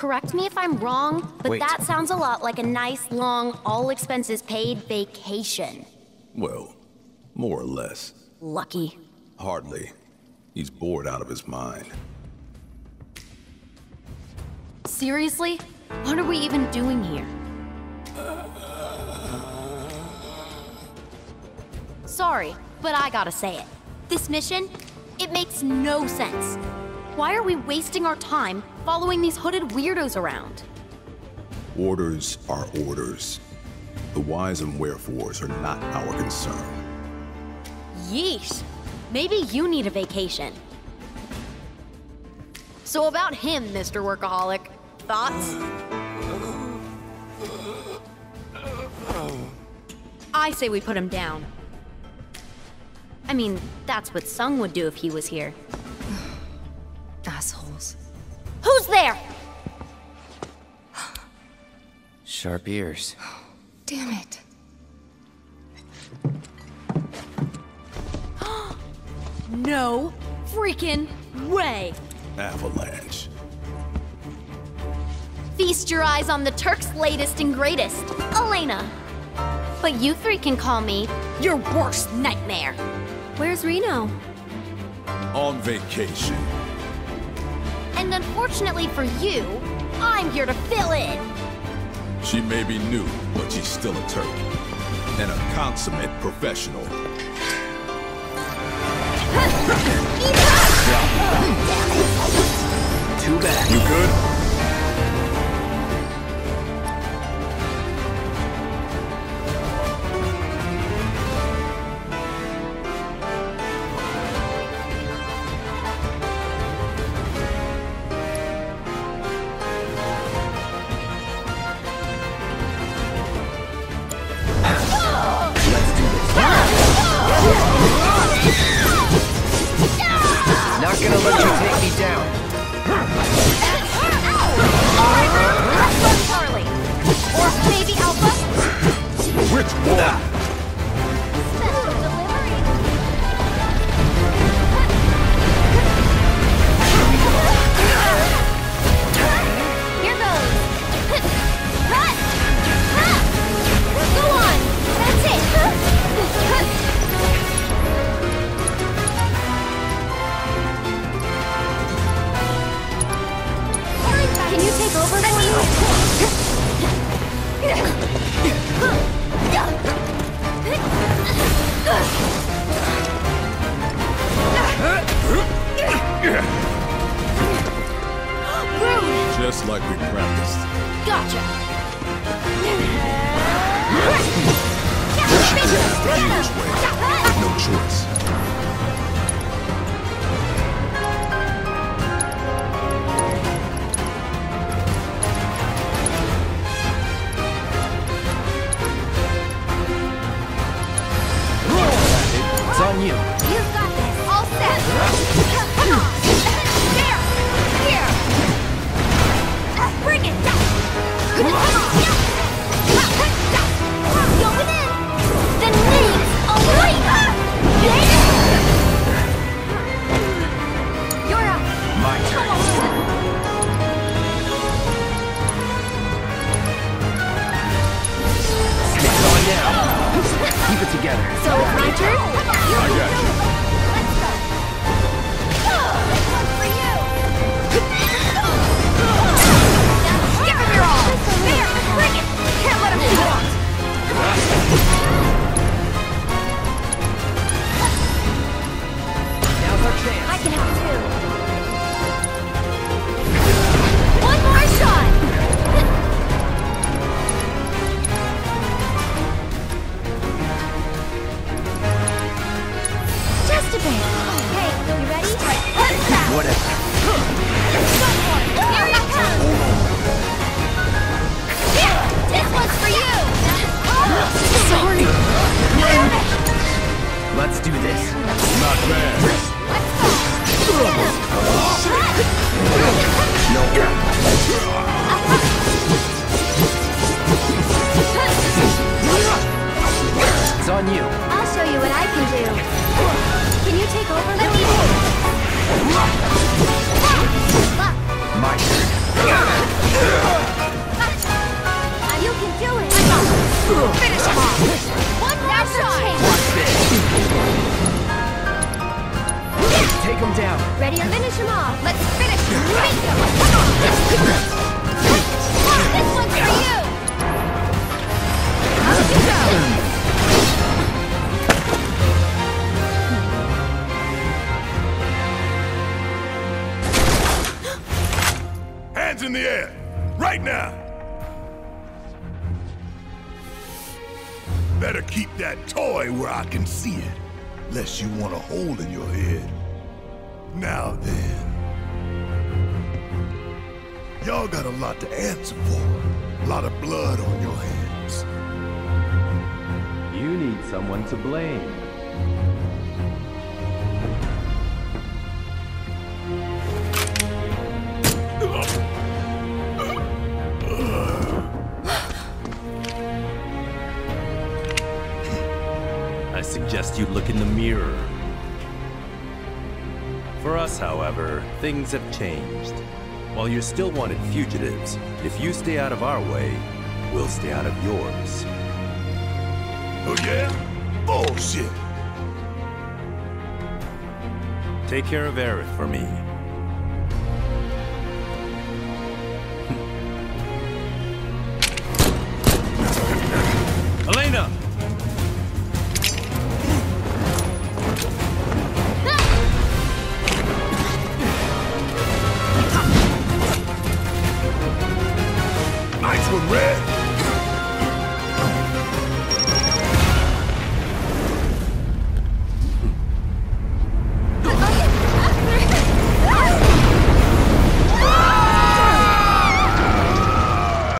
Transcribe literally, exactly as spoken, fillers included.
Correct me if I'm wrong, but Wait. that sounds a lot like a nice, long, all-expenses-paid vacation. Well, more or less. Lucky. Hardly. He's bored out of his mind. Seriously? What are we even doing here? Sorry, but I gotta say it. This mission, it makes no sense. Why are we wasting our time following these hooded weirdos around? Orders are orders. The whys and wherefores are not our concern. Yeesh. Maybe you need a vacation. So about him, Mister Workaholic. Thoughts? I say we put him down. I mean, that's what Tseng would do if he was here. Assholes. Who's there? Sharp ears. Damn it. No freaking way. Avalanche. Feast your eyes on the Turk's latest and greatest, Elena. But you three can call me your worst nightmare. Where's Reno? On vacation. And unfortunately for you, I'm here to fill in. She may be new, but she's still a Turk. And a consummate professional. Too bad. You good? Let's do this. Not gonna let you take me down. Alpha Charlie, or maybe Alpha. Which one? Special delivery. Here goes. Run! Run! Go on. That's it. Can you take over for me? Just like we practiced. Gotcha. Huge way. No choice. On you. You've got this. All set. Come on. There. Here. Bring it down. Come on. Going in. The name's Elena. You're up. My turn. It's on now. Keep it together. So it's my turn? I got you. Let's go. This one's for you. Give him your all. There, bring it. Can't let him be blocked. Now's our chance. I can have two. One more shot. Okay, you ready? Whatever. Here we come! Here! This one's for you! Sorry! Let's do this. Not bad. Let's go! No. It's on you. I'll show you what I can do. Can you take over? Let me do it. My turn. Finish him off! One more shot! Watch this! Take him down! Ready to finish him off! Let's finish him! Take him! Come on! This one's for you! How'd you go? Hands in the air! Right now! Better keep that toy where I can see it, lest you want a hole in your head. Now then. Y'all got a lot to answer for. A lot of blood on your hands. You need someone to blame. You look in the mirror. For us, however, things have changed. While you're still wanted fugitives, if you stay out of our way, we'll stay out of yours. Oh yeah? Bullshit! Take care of Aerith for me. Elena! Red!